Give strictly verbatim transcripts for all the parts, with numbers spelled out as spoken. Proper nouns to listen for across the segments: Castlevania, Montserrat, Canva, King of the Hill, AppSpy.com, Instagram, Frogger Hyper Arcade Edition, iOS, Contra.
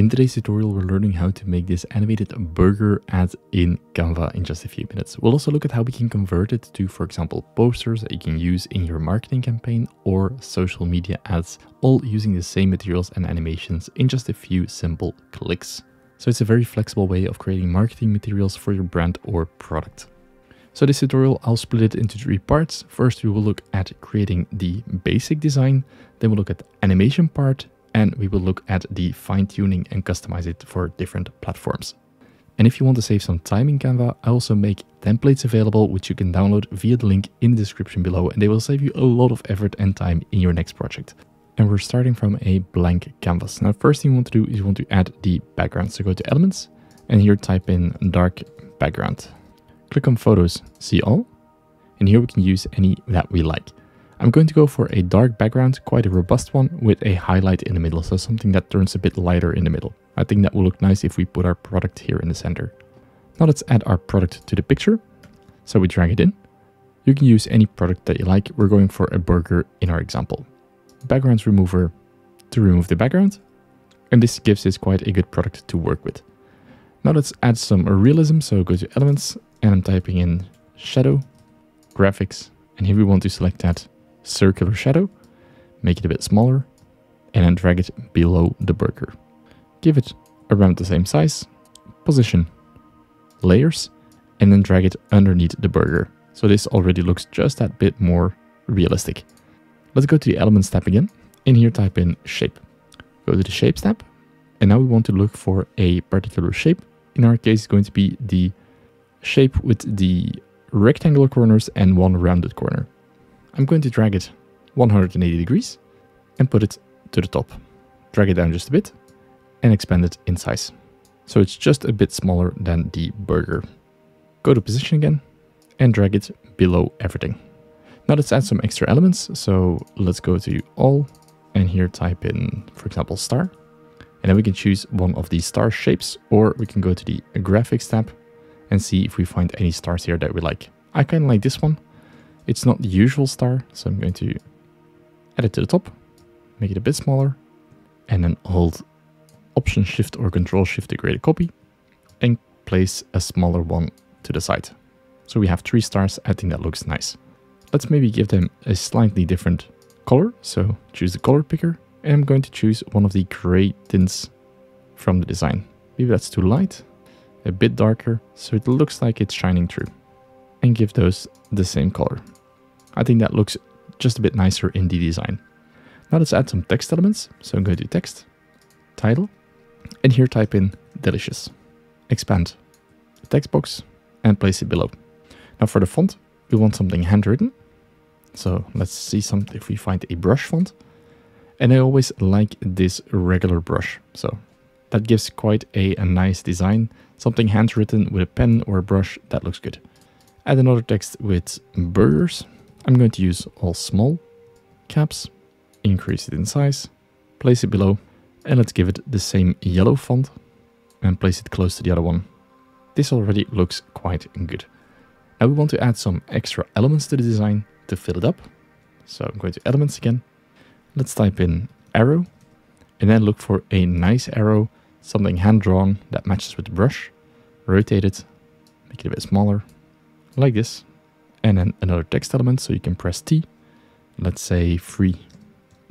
In today's tutorial, we're learning how to make this animated burger ad in Canva in just a few minutes. We'll also look at how we can convert it to, for example, posters that you can use in your marketing campaign or social media ads, all using the same materials and animations in just a few simple clicks. So it's a very flexible way of creating marketing materials for your brand or product. So this tutorial, I'll split it into three parts. First, we will look at creating the basic design, then we'll look at the animation part, and we will look at the fine-tuning and customize it for different platforms. And if you want to save some time in Canva, I also make templates available, which you can download via the link in the description below, and they will save you a lot of effort and time in your next project. And we're starting from a blank canvas. Now, first thing you want to do is you want to add the background. So go to Elements, and here type in dark background. Click on Photos, See All, and here we can use any that we like. I'm going to go for a dark background, quite a robust one, with a highlight in the middle, so something that turns a bit lighter in the middle. I think that will look nice if we put our product here in the center. Now let's add our product to the picture. So we drag it in. You can use any product that you like. We're going for a burger in our example. Background remover to remove the background. And this gives us quite a good product to work with. Now let's add some realism. So go to Elements, and I'm typing in shadow, graphics, and here we want to select that circular shadow, make it a bit smaller, and then drag it below the burger. Give it around the same size, position, layers, and then drag it underneath the burger. So this already looks just that bit more realistic. Let's go to the Elements tab again, and here type in shape. Go to the Shapes tab, and now we want to look for a particular shape. In our case, it's going to be the shape with the rectangular corners and one rounded corner. I'm going to drag it one hundred eighty degrees and put it to the top. Drag it down just a bit and expand it in size. So it's just a bit smaller than the burger. Go to Position again and drag it below everything. Now let's add some extra elements. So let's go to All and here type in, for example, star. And then we can choose one of the star shapes, or we can go to the Graphics tab and see if we find any stars here that we like. I kind of like this one. It's not the usual star, so I'm going to add it to the top, make it a bit smaller, and then hold Option Shift or Control Shift to create a copy, and place a smaller one to the side. So we have three stars. I think that looks nice. Let's maybe give them a slightly different color. So choose the color picker, and I'm going to choose one of the gray tints from the design. Maybe that's too light, a bit darker, so it looks like it's shining through. And give those the same color. I think that looks just a bit nicer in the design. Now let's add some text elements. So I'm going to text, title, and here type in delicious. Expand the text box and place it below. Now for the font, we want something handwritten. So let's see some, if we find a brush font. And I always like this regular brush. So that gives quite a, a nice design. Something handwritten with a pen or a brush, that looks good. Add another text with burgers. I'm going to use all small caps, increase it in size, place it below, and let's give it the same yellow font and place it close to the other one. This already looks quite good. Now we want to add some extra elements to the design to fill it up. So I'm going to Elements again. Let's type in arrow and then look for a nice arrow, something hand-drawn that matches with the brush. Rotate it, make it a bit smaller. Like this, and then another text element, so you can press T, let's say free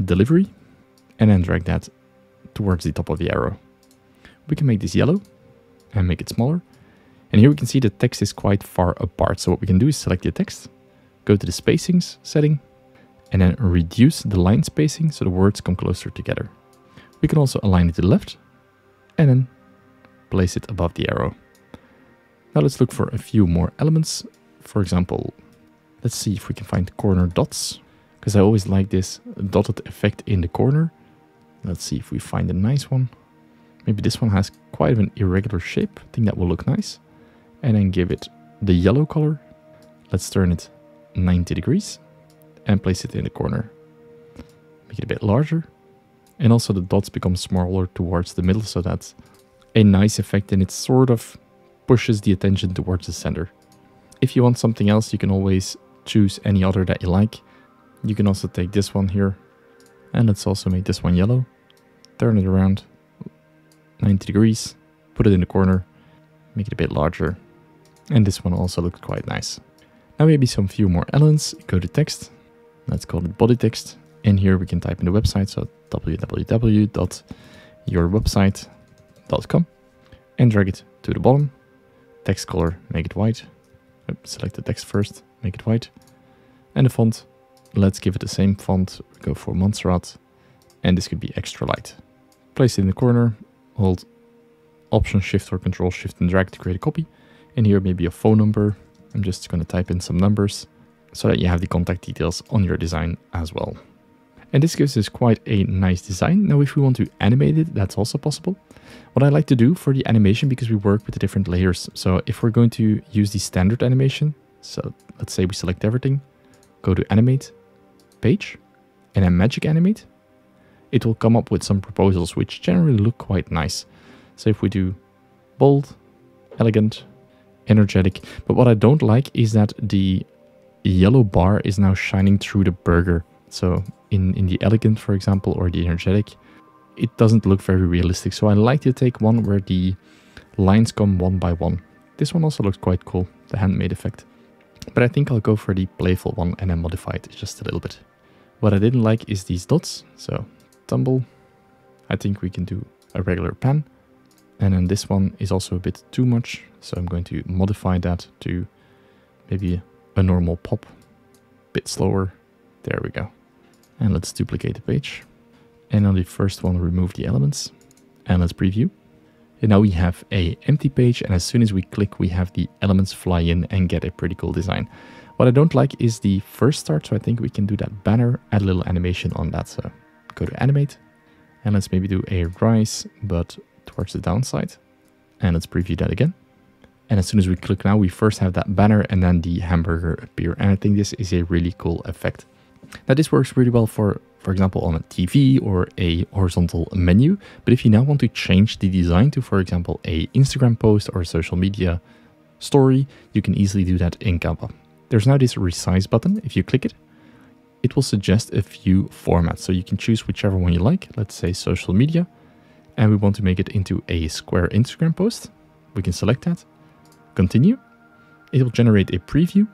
delivery, and then drag that towards the top of the arrow. We can make this yellow and make it smaller, and here we can see the text is quite far apart. So what we can do is select the text, go to the spacings setting, and then reduce the line spacing so the words come closer together. We can also align it to the left and then place it above the arrow. Now let's look for a few more elements. For example, let's see if we can find corner dots, because I always like this dotted effect in the corner. Let's see if we find a nice one. Maybe this one has quite an irregular shape. I think that will look nice. And then give it the yellow color. Let's turn it ninety degrees and place it in the corner. Make it a bit larger. And also the dots become smaller towards the middle, so that's a nice effect, and it's sort of pushes the attention towards the center. If you want something else, you can always choose any other that you like. You can also take this one here, and let's also make this one yellow. Turn it around, ninety degrees, put it in the corner, make it a bit larger. And this one also looks quite nice. Now maybe some few more elements, go to text, let's call it body text. And here we can type in the website, so w w w dot your website dot com, and drag it to the bottom. Text color, make it white. Oops, select the text first, make it white. And the font, let's give it the same font, go for Montserrat, and this could be extra light. Place it in the corner, hold Option Shift or Control Shift and drag to create a copy. And here maybe a phone number. I'm just going to type in some numbers so that you have the contact details on your design as well. And this gives us quite a nice design. Now, if we want to animate it, that's also possible. What I like to do for the animation, because we work with the different layers. So if we're going to use the standard animation, so let's say we select everything, go to animate, page, and then magic animate, it will come up with some proposals, which generally look quite nice. So if we do bold, elegant, energetic, but what I don't like is that the yellow bar is now shining through the burger. So in, in the elegant, for example, or the energetic, it doesn't look very realistic. So I like to take one where the lines come one by one. This one also looks quite cool, the handmade effect. But I think I'll go for the playful one and then modify it just a little bit. What I didn't like is these dots. So tumble, I think we can do a regular pan. And then this one is also a bit too much. So I'm going to modify that to maybe a normal pop, a bit slower. There we go. And let's duplicate the page. And on the first one, remove the elements. And let's preview. And now we have an empty page. And as soon as we click, we have the elements fly in and get a pretty cool design. What I don't like is the first start. So I think we can do that banner, add a little animation on that. So go to animate. And let's maybe do a rise, but towards the downside. And let's preview that again. And as soon as we click now, we first have that banner and then the hamburger appear. And I think this is a really cool effect. Now this works really well for, for example, on a T V or a horizontal menu. But if you now want to change the design to, for example, a Instagram post or a social media story, you can easily do that in Canva. There's now this resize button. If you click it, it will suggest a few formats. So you can choose whichever one you like. Let's say social media. And we want to make it into a square Instagram post. We can select that, continue. It will generate a preview.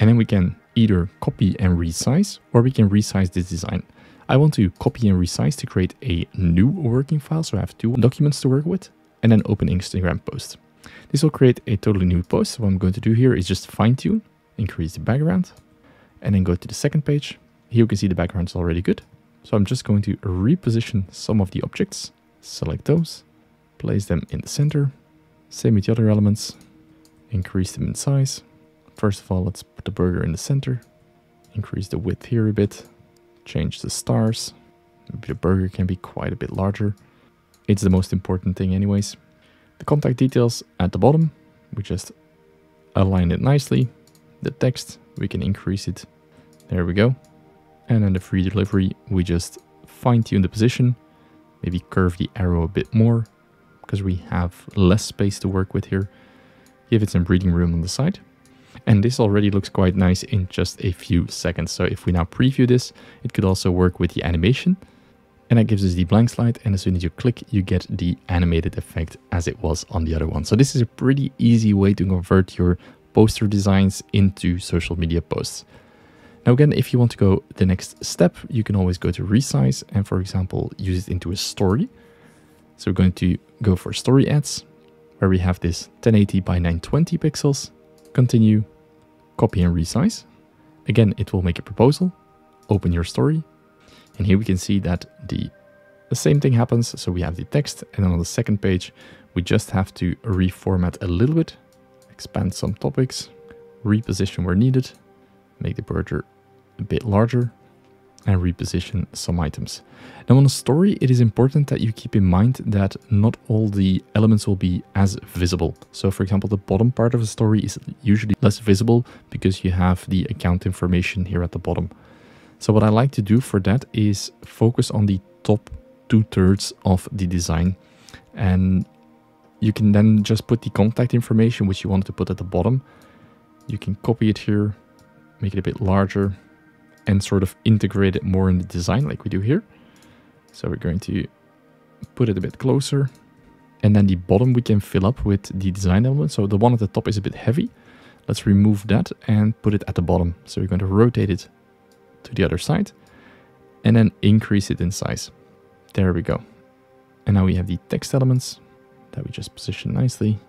And then we can either copy and resize, or we can resize this design. I want to copy and resize to create a new working file. So I have two documents to work with, and then open Instagram post. This will create a totally new post. So what I'm going to do here is just fine tune, increase the background, and then go to the second page. Here you can see the background is already good. So I'm just going to reposition some of the objects, select those, place them in the center, same with the other elements, increase them in size. First of all, let's put the burger in the center, increase the width here a bit, change the stars. Maybe the burger can be quite a bit larger. It's the most important thing anyways. The contact details at the bottom, we just align it nicely. The text, we can increase it. There we go. And then the free delivery, we just fine tune the position, maybe curve the arrow a bit more because we have less space to work with here. Give it some breathing room on the side. And this already looks quite nice in just a few seconds. So if we now preview this, it could also work with the animation. And that gives us the blank slide. And as soon as you click, you get the animated effect as it was on the other one. So this is a pretty easy way to convert your poster designs into social media posts. Now again, if you want to go the next step, you can always go to resize and, for example, use it into a story. So we're going to go for story ads, where we have this ten eighty by nine twenty pixels. Continue, copy and resize. Again, it will make a proposal, open your story. And here we can see that the, the same thing happens. So we have the text, and then on the second page, we just have to reformat a little bit, expand some topics, reposition where needed, make the burger a bit larger, and reposition some items. Now on a story, it is important that you keep in mind that not all the elements will be as visible. So for example, the bottom part of a story is usually less visible because you have the account information here at the bottom. So what I like to do for that is focus on the top two thirds of the design. And you can then just put the contact information, which you want to put at the bottom. You can copy it here, make it a bit larger, and sort of integrate it more in the design like we do here. So we're going to put it a bit closer, And then the bottom we can fill up with the design element. So the one at the top is a bit heavy. Let's remove that and put it at the bottom. So we're going to rotate it to the other side and then increase it in size. There we go. And now we have the text elements that we just position nicely.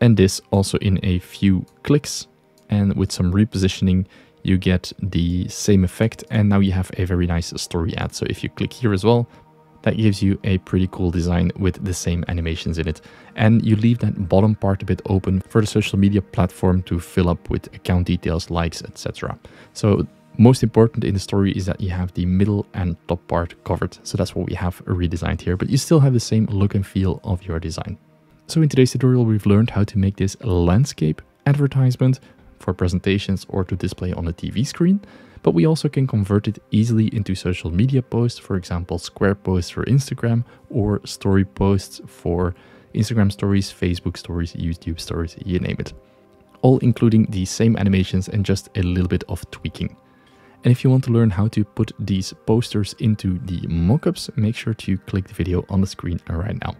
And this also in a few clicks. And with some repositioning, you get the same effect. And now you have a very nice story ad. So if you click here as well, that gives you a pretty cool design with the same animations in it. And you leave that bottom part a bit open for the social media platform to fill up with account details, likes, et cetera. So most important in the story is that you have the middle and top part covered. So that's what we have redesigned here, but you still have the same look and feel of your design. So in today's tutorial, we've learned how to make this landscape advertisement for presentations or to display on a T V screen. But we also can convert it easily into social media posts, for example, square posts for Instagram or story posts for Instagram stories, Facebook stories, YouTube stories, you name it. All including the same animations and just a little bit of tweaking. And if you want to learn how to put these posters into the mockups, make sure to click the video on the screen right now.